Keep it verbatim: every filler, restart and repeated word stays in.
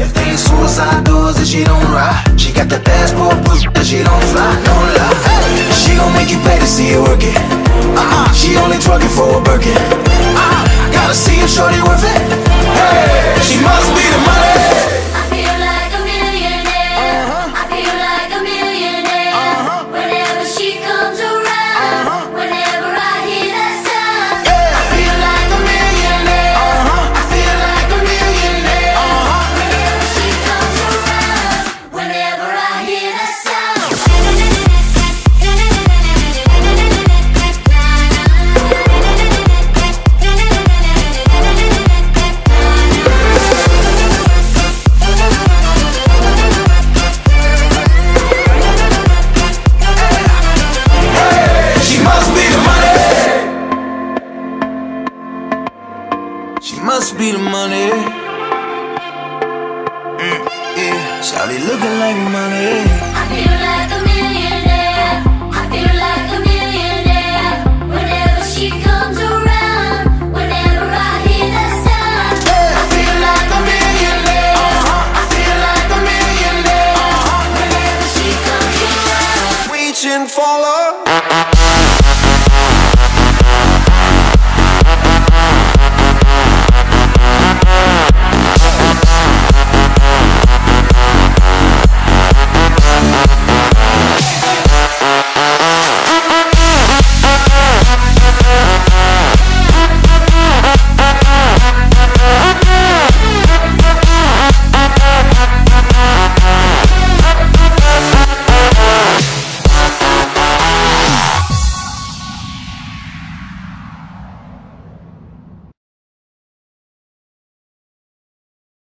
If things suicide doors that she don't ride, she got that passport pussy that she don't fly, don't lie. Hey, she gon' make you pay to see her work it. Uh-uh, she only twerking for a Birkin. Uh-uh, gotta see if shorty worth it. Hey, she must be the money. I feel like a millionaire. Uh-huh. I feel like a millionaire. Uh-huh. Whenever she comes around, uh-huh. Whenever I hear that sound, yeah. I feel like a millionaire. Uh-huh. I feel like a millionaire. Uh-huh. Whenever she comes around, whenever I hear that sound. She must be the money. Mm, yeah, Charlie looking like money. I feel like